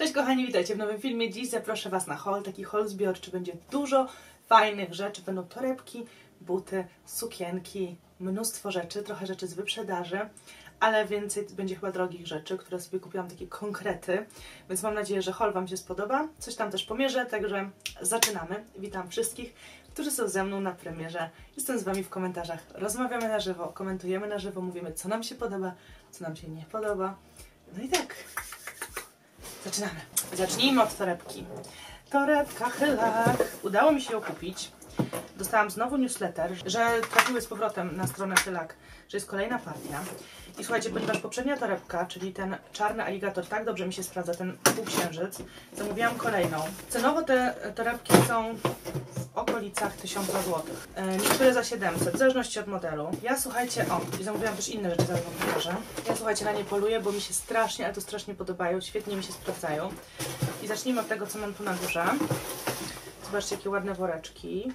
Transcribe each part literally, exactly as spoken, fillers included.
Cześć kochani, witajcie w nowym filmie. Dziś zaproszę Was na haul, taki haul zbiorczy. Będzie dużo fajnych rzeczy. Będą torebki, buty, sukienki, mnóstwo rzeczy, trochę rzeczy z wyprzedaży, ale więcej będzie chyba drogich rzeczy, które sobie kupiłam, takie konkrety. Więc mam nadzieję, że haul Wam się spodoba. Coś tam też pomierzę, także zaczynamy. Witam wszystkich, którzy są ze mną na premierze. Jestem z Wami w komentarzach. Rozmawiamy na żywo, komentujemy na żywo, mówimy, co nam się podoba, co nam się nie podoba. No i tak. Zaczynamy. Zacznijmy od torebki. Torebka Chylak. Udało mi się ją kupić. Dostałam znowu newsletter, że trafiły z powrotem na stronę Chylak, że jest kolejna partia. I słuchajcie, ponieważ poprzednia torebka, czyli ten czarny aligator, tak dobrze mi się sprawdza, ten półksiężyc, zamówiłam kolejną. Cenowo te torebki są w okolicach tysiąca złotych. Niektóre za siedemset, w zależności od modelu. Ja słuchajcie, o, i zamówiłam też inne rzeczy za wyborze. Ja słuchajcie, na nie poluję, bo mi się strasznie, ale to strasznie podobają, świetnie mi się sprawdzają. I zacznijmy od tego, co mam tu na górze. Zobaczcie, jakie ładne woreczki.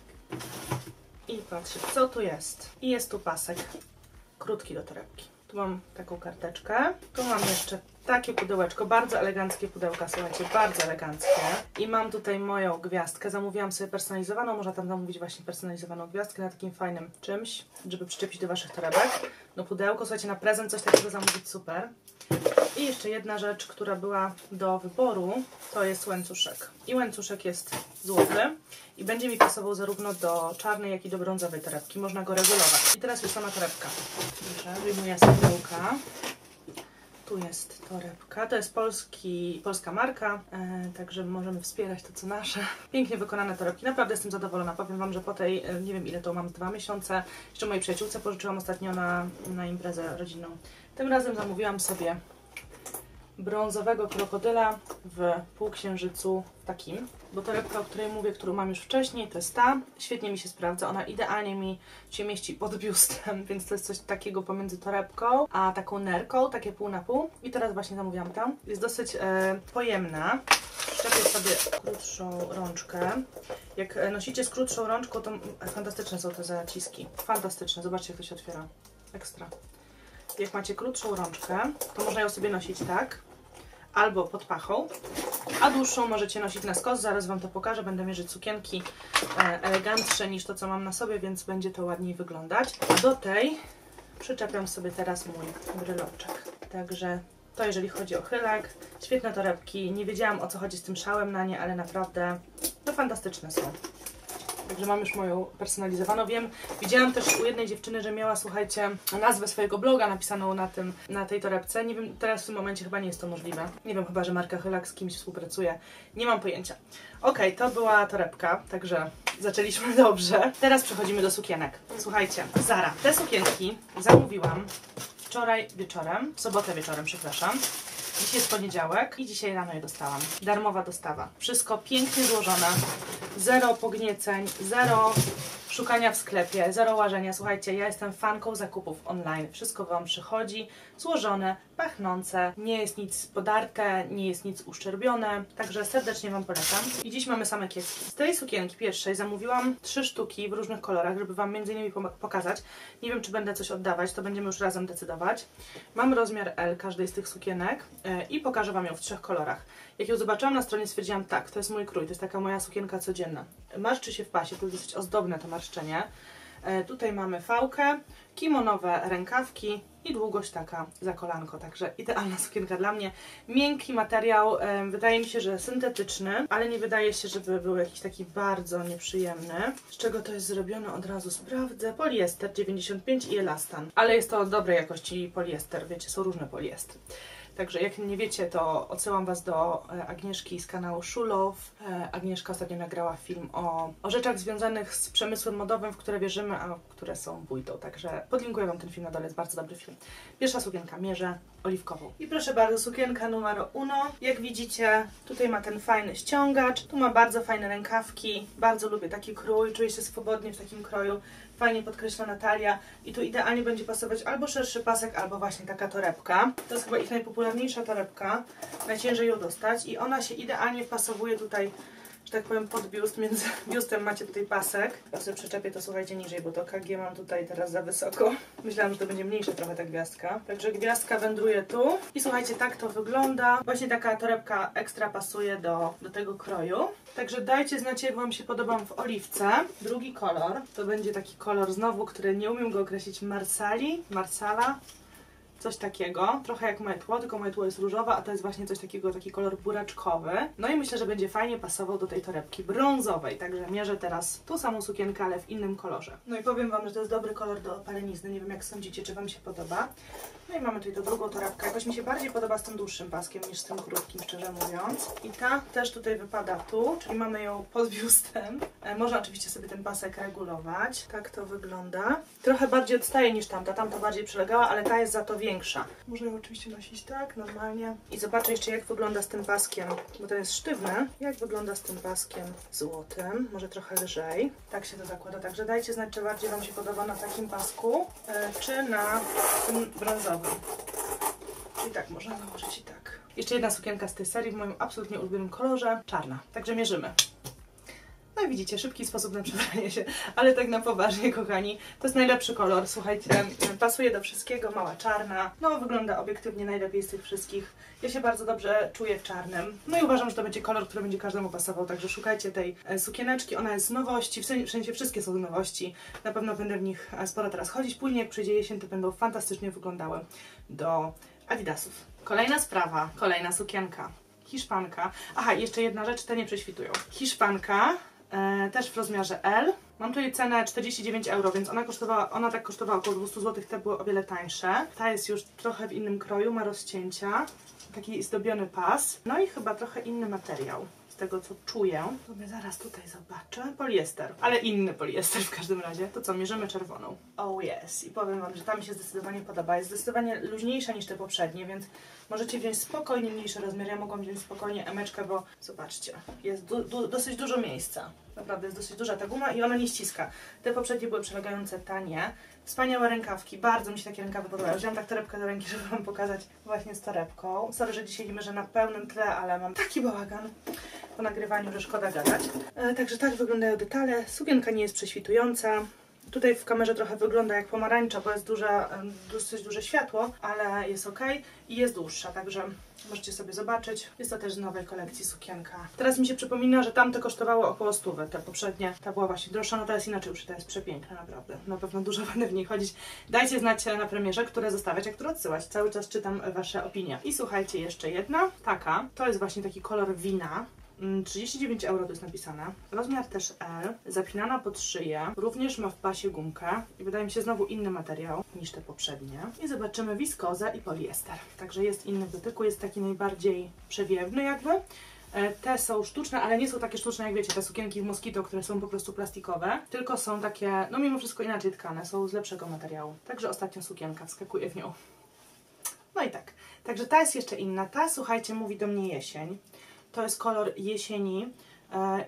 I patrzcie, co tu jest. I jest tu pasek krótki do torebki. Tu mam taką karteczkę. Tu mam jeszcze takie pudełeczko. Bardzo eleganckie pudełka, słuchajcie, bardzo eleganckie. I mam tutaj moją gwiazdkę. Zamówiłam sobie personalizowaną. Można tam zamówić właśnie personalizowaną gwiazdkę na takim fajnym czymś, żeby przyczepić do Waszych torebek. No pudełko, słuchajcie, na prezent coś takiego zamówić super. I jeszcze jedna rzecz, która była do wyboru, to jest łańcuszek. I łańcuszek jest złoty i będzie mi pasował zarówno do czarnej, jak i do brązowej torebki. Można go regulować. I teraz jest sama torebka. Dobrze, wyjmuję z pudełka. Tu jest torebka. To jest polski, polska marka, e, także możemy wspierać to, co nasze. Pięknie wykonane torebki. Naprawdę jestem zadowolona. Powiem Wam, że po tej, nie wiem ile to mam, dwa miesiące, jeszcze mojej przyjaciółce pożyczyłam ostatnio na, na imprezę rodzinną. Tym razem zamówiłam sobie brązowego krokodyla w półksiężycu takim, bo torebka, o której mówię, którą mam już wcześniej, to jest ta, świetnie mi się sprawdza, ona idealnie mi się mieści pod biustem, więc to jest coś takiego pomiędzy torebką a taką nerką, takie pół na pół. I teraz właśnie zamówiłam tam, jest dosyć e, pojemna. Szczepię sobie krótszą rączkę. Jak nosicie z krótszą rączką, to fantastyczne są te zaciski, fantastyczne, zobaczcie jak to się otwiera, ekstra. Jak macie krótszą rączkę, to można ją sobie nosić tak, albo pod pachą, a dłuższą możecie nosić na skos. Zaraz Wam to pokażę, będę mierzyć sukienki elegantsze niż to, co mam na sobie, więc będzie to ładniej wyglądać. A do tej przyczepiam sobie teraz mój bryloczek. Także to jeżeli chodzi o Chylak, świetne torebki. Nie wiedziałam, o co chodzi z tym szałem na nie, ale naprawdę no fantastyczne są. Także mam już moją personalizowaną, wiem. Widziałam też u jednej dziewczyny, że miała, słuchajcie, nazwę swojego bloga napisaną na, tym, na tej torebce. Nie wiem, teraz w tym momencie chyba nie jest to możliwe. Nie wiem, chyba że marka Chylak z kimś współpracuje. Nie mam pojęcia. Okej, okay, to była torebka, także zaczęliśmy dobrze. Teraz przechodzimy do sukienek. Słuchajcie, Zara. Te sukienki zamówiłam wczoraj wieczorem, w sobotę wieczorem, przepraszam. Dzisiaj jest poniedziałek i dzisiaj rano je dostałam. Darmowa dostawa. Wszystko pięknie złożone. Zero pognieceń, zero szukania w sklepie, zero łażenia. Słuchajcie, ja jestem fanką zakupów online. Wszystko Wam przychodzi, złożone, pachnące, nie jest nic podarte, nie jest nic uszczerbione, także serdecznie Wam polecam. I dziś mamy same kiecki. Z tej sukienki pierwszej zamówiłam trzy sztuki w różnych kolorach, żeby Wam między innymi pokazać. Nie wiem, czy będę coś oddawać, to będziemy już razem decydować. Mam rozmiar L każdej z tych sukienek i pokażę Wam ją w trzech kolorach. Jak ją zobaczyłam na stronie, stwierdziłam, tak, to jest mój krój, to jest taka moja sukienka codzienna. Marszczy się w pasie, to jest dosyć ozdobne to marszczenie. E, tutaj mamy fałkę, kimonowe rękawki i długość taka za kolanko, także idealna sukienka dla mnie. Miękki materiał, e, wydaje mi się, że syntetyczny, ale nie wydaje się, żeby był jakiś taki bardzo nieprzyjemny. Z czego to jest zrobione od razu sprawdzę. Poliester dziewięćdziesiąt pięć i elastan, ale jest to dobrej jakości poliester, wiecie, są różne poliestry. Także jak nie wiecie, to odsyłam Was do Agnieszki z kanału Shulow. Agnieszka ostatnio nagrała film o, o rzeczach związanych z przemysłem modowym, w które wierzymy, a które są bójdą. Także podlinkuję Wam ten film na dole, jest bardzo dobry film. Pierwsza sukienka, mierzę oliwkową. I proszę bardzo, sukienka numer jeden. Jak widzicie, tutaj ma ten fajny ściągacz, tu ma bardzo fajne rękawki. Bardzo lubię taki krój, czuję się swobodnie w takim kroju. Fajnie podkreślona talia i tu idealnie będzie pasować albo szerszy pasek, albo właśnie taka torebka. To jest chyba ich najpopularniejsza torebka, najciężej ją dostać i ona się idealnie wpasowuje tutaj że tak powiem, pod biust, między biustem macie tutaj pasek. Ja sobie przyczepię to, słuchajcie, niżej, bo to K G mam tutaj teraz za wysoko. Myślałam, że to będzie mniejsza trochę ta gwiazdka. Także gwiazdka wędruje tu. I słuchajcie, tak to wygląda. Właśnie taka torebka ekstra pasuje do, do tego kroju. Także dajcie znać, jak wam się podobam w oliwce. Drugi kolor, to będzie taki kolor znowu, który nie umiem go określić, Marsali, Marsala. Coś takiego, trochę jak moje tło, tylko moje tło jest różowe, a to jest właśnie coś takiego, taki kolor buraczkowy. No i myślę, że będzie fajnie pasował do tej torebki brązowej, także mierzę teraz tą samą sukienkę, ale w innym kolorze. No i powiem wam, że to jest dobry kolor do opalenizny, nie wiem jak sądzicie, czy wam się podoba. No i mamy tutaj tą drugą torebkę, jakoś mi się bardziej podoba z tym dłuższym paskiem niż z tym krótkim, szczerze mówiąc. I ta też tutaj wypada tu, czyli mamy ją pod biustem. E, można oczywiście sobie ten pasek regulować, tak to wygląda. Trochę bardziej odstaje niż tamta, tamta bardziej przylegała, ale ta jest za to większa. Większa. Można ją oczywiście nosić tak, normalnie. I zobaczę jeszcze, jak wygląda z tym paskiem, bo to jest sztywne. Jak wygląda z tym paskiem złotym, może trochę lżej. Tak się to zakłada, także dajcie znać, czy bardziej wam się podoba na takim pasku, czy na tym brązowym. I tak można założyć i tak. Jeszcze jedna sukienka z tej serii w moim absolutnie ulubionym kolorze, czarna. Także mierzymy. No i widzicie, szybki sposób na przebranie się, ale tak na poważnie, kochani, to jest najlepszy kolor, słuchajcie, pasuje do wszystkiego, mała czarna, no wygląda obiektywnie najlepiej z tych wszystkich, ja się bardzo dobrze czuję w czarnym, no i uważam, że to będzie kolor, który będzie każdemu pasował, także szukajcie tej sukieneczki, ona jest z nowości, w sensie wszystkie są z nowości, na pewno będę w nich sporo teraz chodzić, później jak przyjdzie jesień, to będą fantastycznie wyglądały do Adidasów. Kolejna sprawa, kolejna sukienka, Hiszpanka, aha, jeszcze jedna rzecz, te nie prześwitują, Hiszpanka, E, też w rozmiarze L. Mam tutaj cenę czterdzieści dziewięć euro, więc ona, kosztowała, ona tak kosztowała około dwieście złotych, te były o wiele tańsze. Ta jest już trochę w innym kroju, ma rozcięcia, taki zdobiony pas, no i chyba trochę inny materiał. Z tego, co czuję, sobie zaraz tutaj zobaczę, poliester, ale inny poliester w każdym razie, to co, mierzymy czerwoną. Oh yes, i powiem wam, że ta mi się zdecydowanie podoba, jest zdecydowanie luźniejsza niż te poprzednie, więc możecie wziąć spokojnie mniejszy rozmiar, ja mogłam wziąć spokojnie emeczkę, bo zobaczcie, jest du du dosyć dużo miejsca, naprawdę jest dosyć duża ta guma i ona nie ściska, te poprzednie były przelegające, tanie. Wspaniałe rękawki, bardzo mi się takie rękawy podobają. Wziąłam tak torebkę do ręki, żeby wam pokazać właśnie z torebką. Sorry, że dzisiaj nie mierzę na pełnym tle, ale mam taki bałagan po nagrywaniu, że szkoda gadać. E, także tak wyglądają detale. Sukienka nie jest prześwitująca. Tutaj w kamerze trochę wygląda jak pomarańcza, bo jest duża, dosyć duże światło, ale jest ok i jest dłuższa, także możecie sobie zobaczyć. Jest to też z nowej kolekcji sukienka. Teraz mi się przypomina, że tamte kosztowały około stówę, te poprzednie. Ta była właśnie droższa, no to jest inaczej już, ta jest przepiękna, naprawdę. Na pewno dużo będę w niej chodzić. Dajcie znać na premierze, które zostawiać, a które odsyłać. Cały czas czytam wasze opinie. I słuchajcie, jeszcze jedna, taka. To jest właśnie taki kolor wina. trzydzieści dziewięć euro to jest napisane, rozmiar też L, zapinana pod szyję, również ma w pasie gumkę i wydaje mi się znowu inny materiał niż te poprzednie. I zobaczymy wiskozę i poliester, także jest inny w dotyku, jest taki najbardziej przewiewny jakby. Te są sztuczne, ale nie są takie sztuczne jak wiecie, te sukienki w Moskito, które są po prostu plastikowe, tylko są takie, no mimo wszystko inaczej tkane, są z lepszego materiału. Także ostatnia sukienka, wskakuję w nią. No i tak, także ta jest jeszcze inna, ta słuchajcie mówi do mnie jesień. To jest kolor jesieni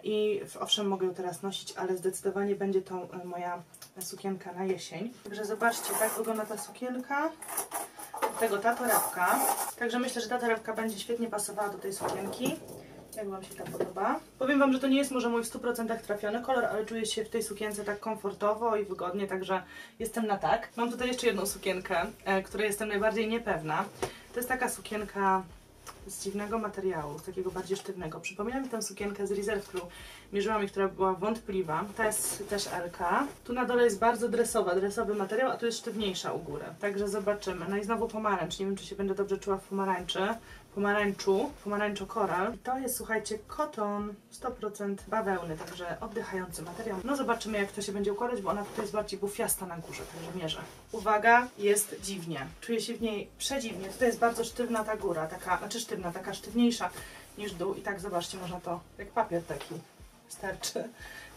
i owszem mogę ją teraz nosić, ale zdecydowanie będzie to moja sukienka na jesień. Także zobaczcie, tak wygląda ta sukienka, do tego ta torebka. Także myślę, że ta torebka będzie świetnie pasowała do tej sukienki. Jak wam się ta podoba? Powiem wam, że to nie jest może mój w stu procentach trafiony kolor, ale czuję się w tej sukience tak komfortowo i wygodnie, także jestem na tak. Mam tutaj jeszcze jedną sukienkę, której jestem najbardziej niepewna. To jest taka sukienka z dziwnego materiału, z takiego bardziej sztywnego. Przypomina mi tę sukienkę z Reserve, którą mierzyłam i która była wątpliwa. Ta jest też L K. Tu na dole jest bardzo dresowa, dresowy materiał, a tu jest sztywniejsza u góry. Także zobaczymy. No i znowu pomarańcz. Nie wiem, czy się będę dobrze czuła w pomarańczy. Pomarańczu, pomarańczo-koral. I to jest, słuchajcie, koton, sto procent bawełny, także oddychający materiał. No zobaczymy, jak to się będzie układać, bo ona tutaj jest bardziej bufiasta na górze, także mierzę. Uwaga, jest dziwnie. Czuję się w niej przedziwnie. Tutaj jest bardzo sztywna ta góra, taka, znaczy sztywna, taka sztywniejsza niż dół. I tak, zobaczcie, można to, jak papier taki starczy.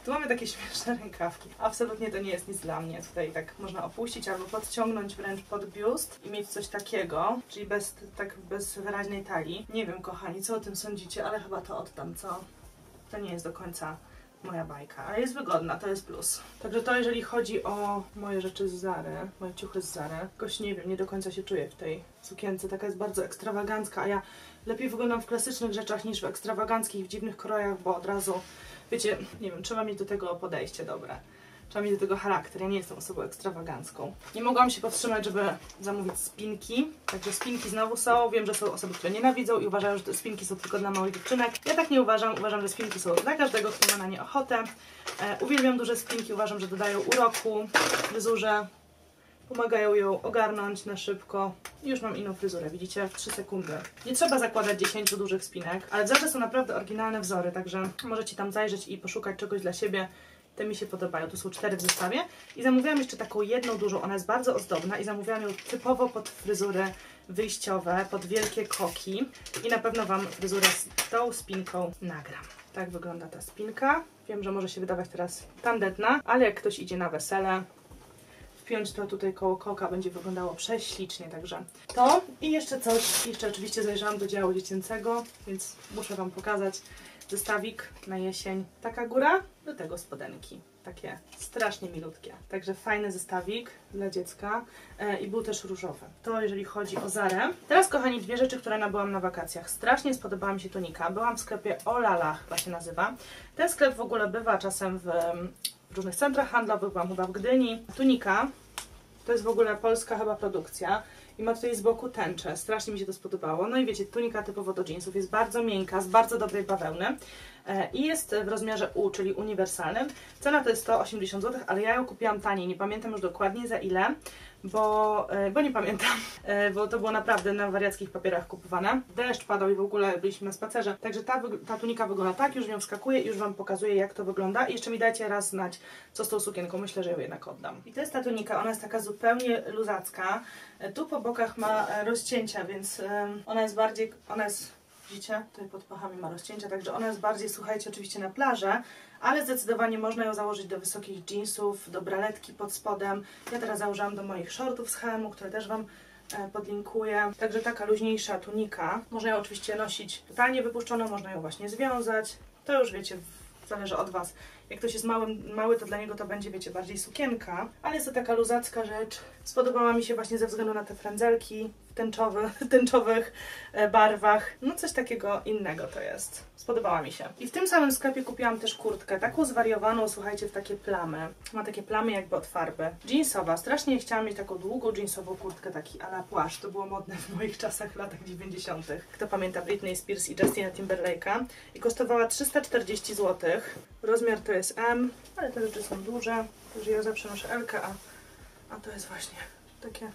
Tu mamy takie śmieszne rękawki. Absolutnie to nie jest nic dla mnie. Tutaj tak można opuścić albo podciągnąć wręcz pod biust i mieć coś takiego, czyli bez, tak bez wyraźnej talii. Nie wiem, kochani, co o tym sądzicie, ale chyba to oddam, co? To nie jest do końca moja bajka, ale jest wygodna, to jest plus. Także to jeżeli chodzi o moje rzeczy z Zary, moje ciuchy z Zary, jakoś nie wiem, nie do końca się czuję w tej sukience, taka jest bardzo ekstrawagancka, a ja lepiej wyglądam w klasycznych rzeczach niż w ekstrawaganckich, w dziwnych krojach, bo od razu, wiecie, nie wiem, trzeba mieć do tego podejście dobre. Trzeba mieć do tego charakter, ja nie jestem osobą ekstrawagancką. Nie mogłam się powstrzymać, żeby zamówić spinki. Także spinki znowu są, wiem, że są osoby, które nienawidzą i uważają, że te spinki są tylko dla małych dziewczynek. Ja tak nie uważam, uważam, że spinki są dla każdego, kto ma na nie ochotę. E, uwielbiam duże spinki, uważam, że dodają uroku fryzurze, pomagają ją ogarnąć na szybko. I już mam inną fryzurę, widzicie? W trzy sekundy. Nie trzeba zakładać dziesięciu dużych spinek, ale w Zarze są naprawdę oryginalne wzory, także możecie tam zajrzeć i poszukać czegoś dla siebie. Te mi się podobają, tu są cztery w zestawie i zamówiłam jeszcze taką jedną dużą, ona jest bardzo ozdobna i zamówiłam ją typowo pod fryzury wyjściowe, pod wielkie koki i na pewno Wam fryzurę z tą spinką nagram. Tak wygląda ta spinka, wiem, że może się wydawać teraz tandetna, ale jak ktoś idzie na wesele, wpiąć to tutaj koło koka będzie wyglądało prześlicznie, także to i jeszcze coś, jeszcze oczywiście zajrzałam do działu dziecięcego, więc muszę Wam pokazać. Zestawik na jesień, taka góra, do tego spodenki, takie strasznie milutkie. Także fajny zestawik dla dziecka e, i był też różowy. To jeżeli chodzi o Zarę. Teraz kochani, dwie rzeczy, które nabyłam na wakacjach. Strasznie spodobała mi się tunika, byłam w sklepie Olala, chyba się nazywa. Ten sklep w ogóle bywa czasem w, w różnych centrach handlowych, byłam chyba w Gdyni. Tunika, to jest w ogóle polska chyba produkcja. I ma tutaj z boku tęczę, strasznie mi się to spodobało. No i wiecie, tunika typowo do jeansów, jest bardzo miękka, z bardzo dobrej bawełny i jest w rozmiarze U, czyli uniwersalnym. Cena to jest sto osiemdziesiąt złotych, ale ja ją kupiłam taniej, nie pamiętam już dokładnie za ile, bo, bo nie pamiętam, bo to było naprawdę na wariackich papierach kupowane. Deszcz padał i w ogóle byliśmy na spacerze, także ta, ta tunika wygląda tak, już w nią wskakuję i już Wam pokazuję, jak to wygląda. I jeszcze mi dajcie raz znać, co z tą sukienką, myślę, że ją jednak oddam. I to jest ta tunika, ona jest taka zupełnie luzacka, tu po w bokach ma rozcięcia, więc ona jest bardziej, ona jest, widzicie, tutaj pod pachami ma rozcięcia, także ona jest bardziej, słuchajcie, oczywiście na plażę, ale zdecydowanie można ją założyć do wysokich jeansów, do braletki pod spodem. Ja teraz założyłam do moich shortów z H and M, które też Wam podlinkuję. Także taka luźniejsza tunika. Można ją oczywiście nosić totalnie wypuszczoną, można ją właśnie związać. To już wiecie, zależy od Was. Jak ktoś jest mały, mały, to dla niego to będzie, wiecie, bardziej sukienka. Ale jest to taka luzacka rzecz. Spodobała mi się właśnie ze względu na te frędzelki w tęczowy, tęczowych barwach. No coś takiego innego to jest. Spodobała mi się. I w tym samym sklepie kupiłam też kurtkę. Taką zwariowaną, słuchajcie, w takie plamy. Ma takie plamy jakby od farby. Jeansowa. Strasznie chciałam mieć taką długą jeansową kurtkę, taki a la płaszcz. To było modne w moich czasach, w latach dziewięćdziesiątych. Kto pamięta Britney Spears i Justina Timberlake'a. I kosztowała trzysta czterdzieści złotych. Rozmiar to jest jest M, ale te rzeczy są duże, także ja zawsze noszę L, a, a to jest właśnie takie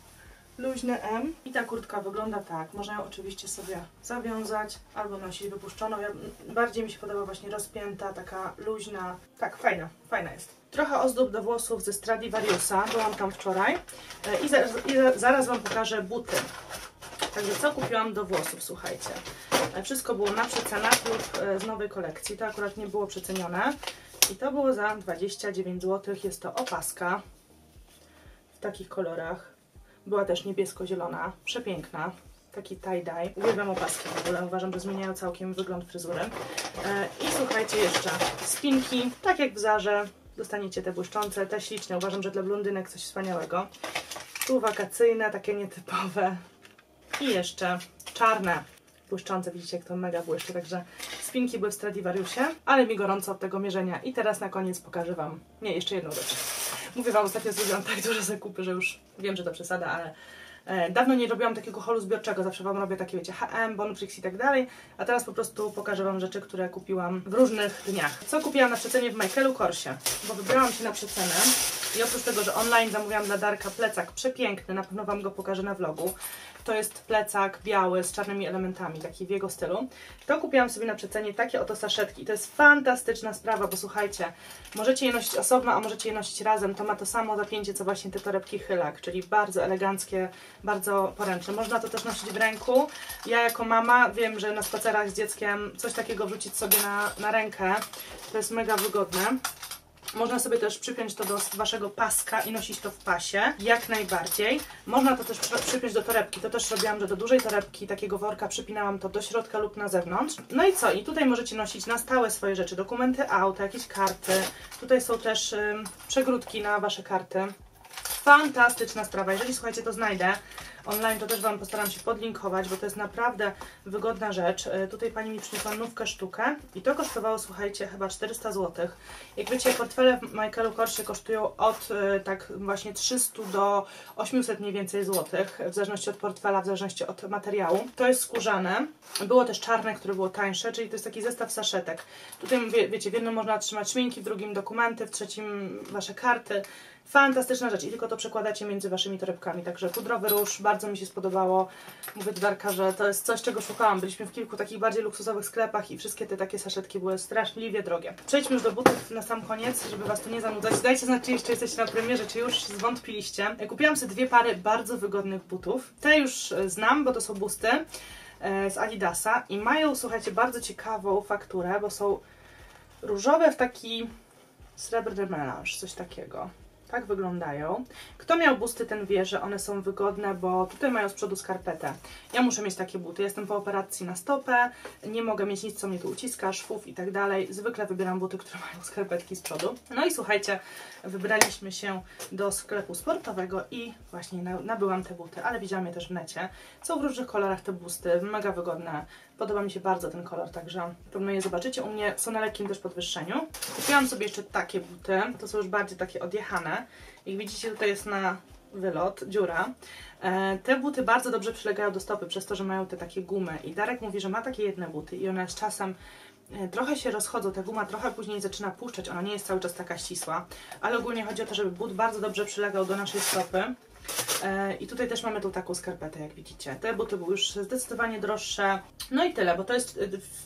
luźne M. I ta kurtka wygląda tak, można ją oczywiście sobie zawiązać albo nosić wypuszczoną. Ja, bardziej mi się podoba właśnie rozpięta, taka luźna, tak fajna, fajna jest. Trochę ozdób do włosów ze Stradivariusa, byłam tam wczoraj i, za, i za, zaraz Wam pokażę buty. Także co kupiłam do włosów, słuchajcie. Wszystko było na przecenach lub z nowej kolekcji, to akurat nie było przecenione. I to było za dwadzieścia dziewięć złotych, jest to opaska w takich kolorach, była też niebiesko-zielona, przepiękna, taki tie-dye, uwielbiam opaski w ogóle, uważam, że zmieniają całkiem wygląd fryzury. I słuchajcie jeszcze, spinki, tak jak w Zarze, dostaniecie te błyszczące, te śliczne, uważam, że dla blondynek coś wspaniałego. Tu wakacyjne, takie nietypowe i jeszcze czarne. Błyszczące, widzicie, jak to mega błyszczy, także spinki były w Stradivariusie, ale mi gorąco od tego mierzenia. I teraz na koniec pokażę Wam, nie, jeszcze jedną rzecz. Mówię Wam, ostatnio zrobiłam tak duże zakupy, że już wiem, że to przesada, ale e, dawno nie robiłam takiego haulu zbiorczego, zawsze Wam robię takie, wiecie, H and M, Bonprix i tak dalej, a teraz po prostu pokażę Wam rzeczy, które kupiłam w różnych dniach. Co kupiłam na przecenie w Michaelu Korsie, bo wybrałam się na przecenę i oprócz tego, że online zamówiłam dla Darka plecak przepiękny, na pewno Wam go pokażę na vlogu. To jest plecak biały z czarnymi elementami, taki w jego stylu. To kupiłam sobie na przecenie takie oto saszetki. I to jest fantastyczna sprawa, bo słuchajcie, możecie je nosić osobno, a możecie je nosić razem. To ma to samo zapięcie, co właśnie te torebki Chylak, czyli bardzo eleganckie, bardzo poręczne. Można to też nosić w ręku. Ja jako mama wiem, że na spacerach z dzieckiem coś takiego wrzucić sobie na, na rękę. To jest mega wygodne. Można sobie też przypiąć to do waszego paska i nosić to w pasie, jak najbardziej. Można to też przypiąć do torebki, to też robiłam, że do dużej torebki takiego worka przypinałam to do środka lub na zewnątrz. No i co? I tutaj możecie nosić na stałe swoje rzeczy, dokumenty auta, jakieś karty. Tutaj są też ym, przegródki na wasze karty. Fantastyczna sprawa, jeżeli słuchajcie to znajdę online, to też wam postaram się podlinkować, bo to jest naprawdę wygodna rzecz. Tutaj pani mi przyniosła nówkę sztukę i to kosztowało, słuchajcie, chyba czterysta złotych. Jak wiecie, portfele w Michaelu Korsie kosztują od tak właśnie trzystu do osiemset mniej więcej złotych, w zależności od portfela, w zależności od materiału. To jest skórzane, było też czarne, które było tańsze, czyli to jest taki zestaw saszetek. Tutaj, wie, wiecie, w jednym można trzymać szminki, w drugim dokumenty, w trzecim wasze karty. Fantastyczna rzecz i tylko to przekładacie między waszymi torebkami. Także pudrowy róż, bardzo mi się spodobało. Mówię Darka, że to jest coś, czego szukałam. Byliśmy w kilku takich bardziej luksusowych sklepach i wszystkie te takie saszetki były straszliwie drogie. Przejdźmy już do butów na sam koniec, żeby was tu nie zanudzać. Dajcie znać, czy jeszcze jesteście na premierze, czy już zwątpiliście. Kupiłam sobie dwie pary bardzo wygodnych butów. Te już znam, bo to są busty z Adidasa i mają, słuchajcie, bardzo ciekawą fakturę, bo są różowe w taki srebrny melanż, coś takiego. Tak wyglądają. Kto miał busty, ten wie, że one są wygodne, bo tutaj mają z przodu skarpetę. Ja muszę mieć takie buty. Jestem po operacji na stopę, nie mogę mieć nic, co mnie tu uciska, szwów i tak dalej. Zwykle wybieram buty, które mają skarpetki z przodu. No i słuchajcie, wybraliśmy się do sklepu sportowego i właśnie nabyłam te buty, ale widziałam je też w necie. Są w różnych kolorach te busty, mega wygodne. Podoba mi się bardzo ten kolor, także pewno je zobaczycie. U mnie są na lekkim też podwyższeniu. Kupiłam sobie jeszcze takie buty, to są już bardziej takie odjechane. Jak widzicie, tutaj jest na wylot dziura. Te buty bardzo dobrze przylegają do stopy, przez to, że mają te takie gumy. I Darek mówi, że ma takie jedne buty i one z czasem trochę się rozchodzą, ta guma trochę później zaczyna puszczać, ona nie jest cały czas taka ścisła. Ale ogólnie chodzi o to, żeby but bardzo dobrze przylegał do naszej stopy. I tutaj też mamy tą taką skarpetę, jak widzicie. Te buty były już zdecydowanie droższe. No i tyle, bo to jest,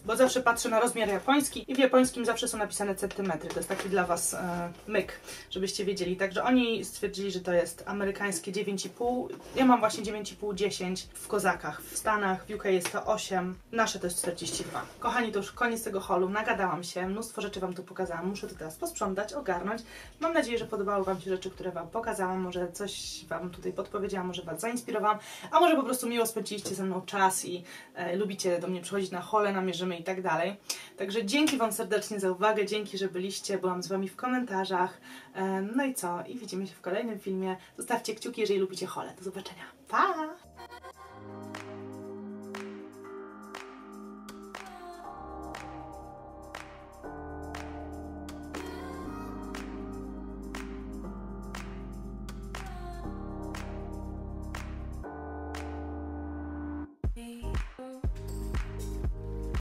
bo zawsze patrzę na rozmiar japoński i w japońskim zawsze są napisane centymetry. To jest taki dla was e, myk, żebyście wiedzieli. Także oni stwierdzili, że to jest amerykańskie dziewięć i pół. Ja mam właśnie dziewięć i pół dziesięć w Kozakach. W Stanach, w U K jest to osiem. Nasze to jest czterdzieści dwa. Kochani, to już koniec tego haulu. Nagadałam się, mnóstwo rzeczy wam tu pokazałam. Muszę to teraz posprzątać, ogarnąć. Mam nadzieję, że podobały wam się rzeczy, które wam pokazałam. Może coś wam tutaj podpowiedziałam, może was zainspirowałam, a może po prostu miło spędziliście ze mną czas i e, lubicie do mnie przychodzić na haule, namierzymy i tak dalej. Także dzięki wam serdecznie za uwagę, dzięki, że byliście, byłam z wami w komentarzach. E, no i co? I widzimy się w kolejnym filmie. Zostawcie kciuki, jeżeli lubicie haule. Do zobaczenia. Pa!